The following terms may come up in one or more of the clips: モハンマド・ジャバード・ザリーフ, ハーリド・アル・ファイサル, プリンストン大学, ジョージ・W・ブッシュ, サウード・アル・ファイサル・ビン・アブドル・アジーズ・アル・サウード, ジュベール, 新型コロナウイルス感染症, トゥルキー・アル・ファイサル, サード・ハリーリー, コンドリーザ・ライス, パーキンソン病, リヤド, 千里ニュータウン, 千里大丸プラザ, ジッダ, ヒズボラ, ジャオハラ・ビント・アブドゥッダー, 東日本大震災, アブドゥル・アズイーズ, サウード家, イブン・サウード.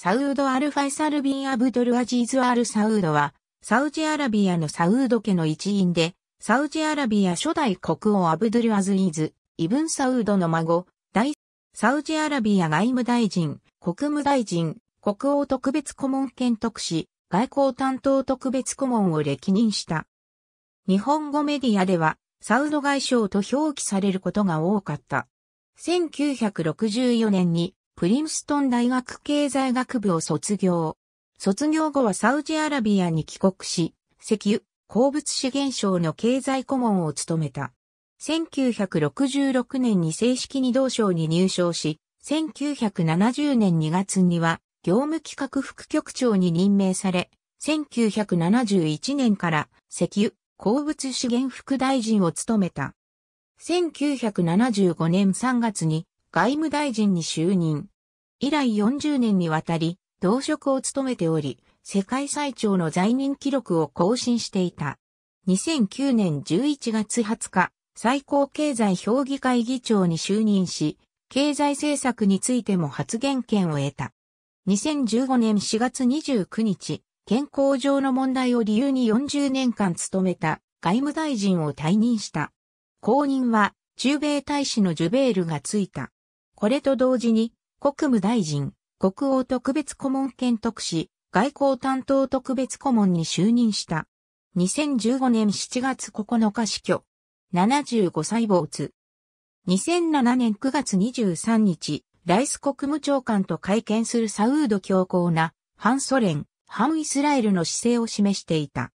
サウード・アル・ファイサル・ビン・アブドル・アジーズ・アル・サウードは、サウジアラビアのサウード家の一員で、サウジアラビア初代国王アブドゥル・アズイーズ、イブン・サウードの孫、サウジアラビア外務大臣、国務大臣、国王特別顧問兼特使、外交担当特別顧問を歴任した。日本語メディアでは、サウド外相と表記されることが多かった。1964年に、プリンストン大学経済学部を卒業。卒業後はサウジアラビアに帰国し、石油、鉱物資源省の経済顧問を務めた。1966年に正式に同省に入省し、1970年2月には業務企画副局長に任命され、1971年から石油、鉱物資源副大臣を務めた。1975年3月に、外務大臣に就任。以来40年にわたり、同職を務めており、世界最長の在任記録を更新していた。2009年11月20日、最高経済評議会議長に就任し、経済政策についても発言権を得た。2015年4月29日、健康上の問題を理由に40年間務めた外務大臣を退任した。後任は、駐米大使のジュベールが就いた。これと同時に、国務大臣、国王特別顧問兼特使、外交担当特別顧問に就任した。2015年7月9日死去。75歳没。2007年9月23日、ライス国務長官と会見するサウード強硬な、反ソ連、反イスラエルの姿勢を示していた。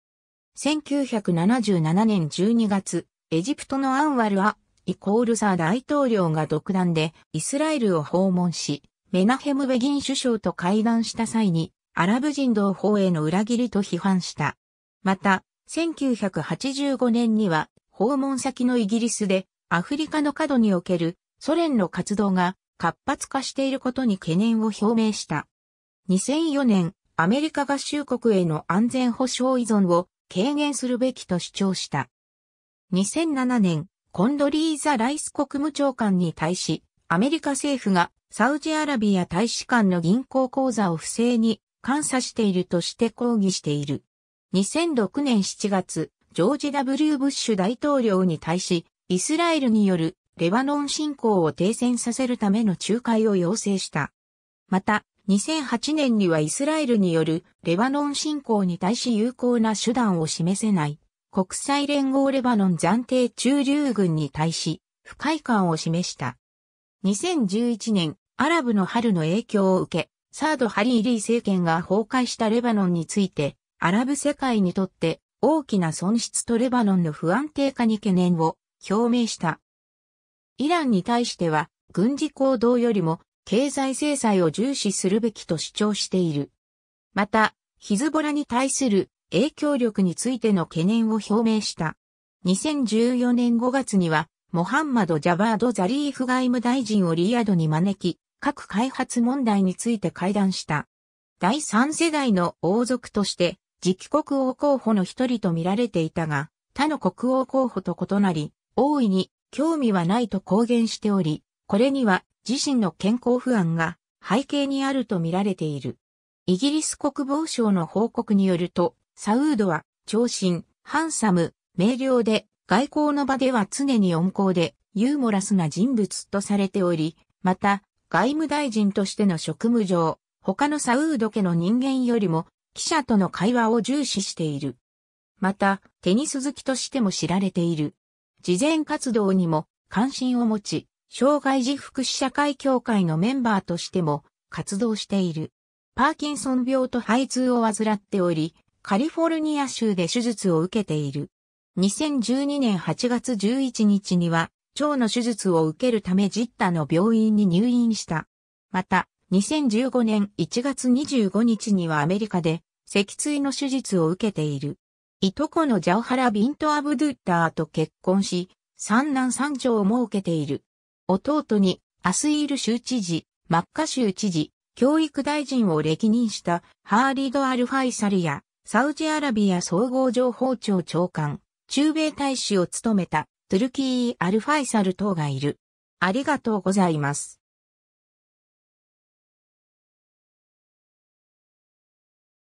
1977年12月、エジプトのアンワル・ア・イコールサー大統領が独断でイスラエルを訪問し、メナヘム・ベギン首相と会談した際に、アラブ人同胞への裏切りと批判した。また、1985年には、訪問先のイギリスで、アフリカの角におけるソ連の活動が活発化していることに懸念を表明した。2004年、アメリカ合衆国への安全保障依存を軽減するべきと主張した。2007年、コンドリーザ・ライス国務長官に対し、アメリカ政府が、サウジアラビア大使館の銀行口座を不正に監査しているとして抗議している。2006年7月、ジョージ・ W ・ブッシュ大統領に対し、イスラエルによるレバノン侵攻を停戦させるための仲介を要請した。また、2008年にはイスラエルによるレバノン侵攻に対し有効な手段を示せない、国際連合レバノン暫定駐留軍に対し、不快感を示した。2011年、アラブの春の影響を受け、サード・ハリーリー政権が崩壊したレバノンについて、アラブ世界にとって大きな損失とレバノンの不安定化に懸念を表明した。イランに対しては、軍事行動よりも経済制裁を重視するべきと主張している。また、ヒズボラに対する影響力についての懸念を表明した。2014年5月には、モハンマド・ジャバード・ザリーフ外務大臣をリヤドに招き、核開発問題について会談した。第3世代の王族として、次期国王候補の一人と見られていたが、他の国王候補と異なり、大いに興味はないと公言しており、これには自身の健康不安が背景にあると見られている。イギリス国防省の報告によると、サウードは長身、ハンサム、明瞭で、外交の場では常に温厚で、ユーモラスな人物とされており、また、外務大臣としての職務上、他のサウード家の人間よりも記者との会話を重視している。また、テニス好きとしても知られている。慈善活動にも関心を持ち、障害児福祉社会協会のメンバーとしても活動している。パーキンソン病と肺痛を患っており、カリフォルニア州で手術を受けている。2012年8月11日には、腸の手術を受けるためジッダの病院に入院した。また、2015年1月25日にはアメリカで脊椎の手術を受けている。いとこのジャオハラ・ビント・アブドゥッダーと結婚し、三男三女を設けている。弟にアスイール州知事、マッカ州知事、教育大臣を歴任したハーリド・アル・ファイサルや、サウジアラビア総合情報庁長官、駐米大使を務めた。トゥルキー・アル・ファイサル等がいる。ありがとうございます。